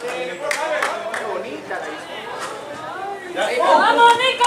Qué bonita la historia. ¡Vamos, Nico!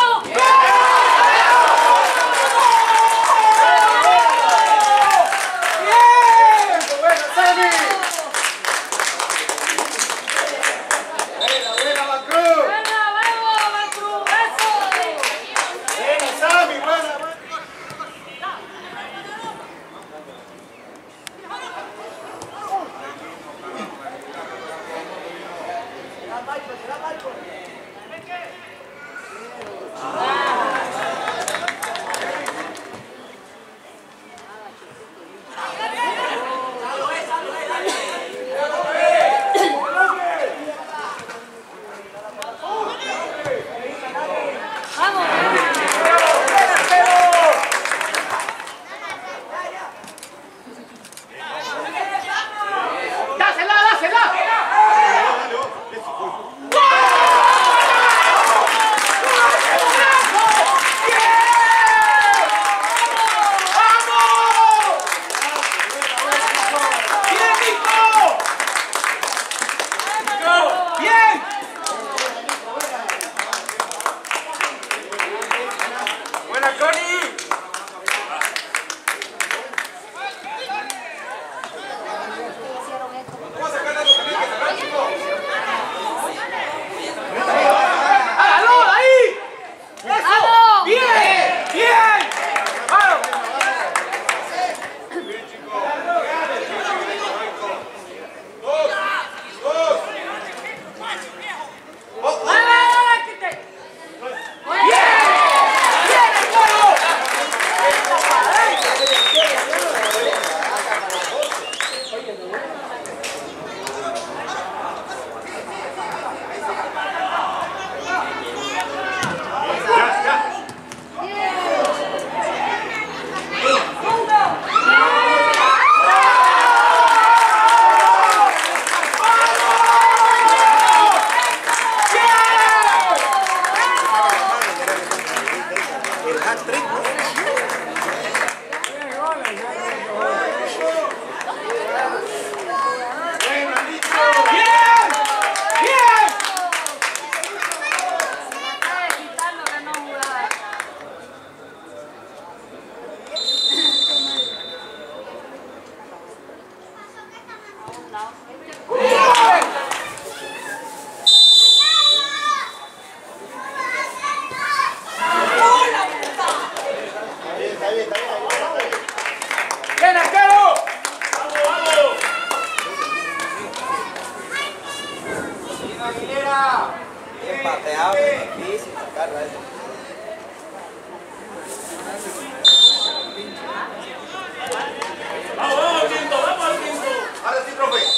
¡Vamos, Tinto! ¡Vamos, Tinto! Ahora sí, profe.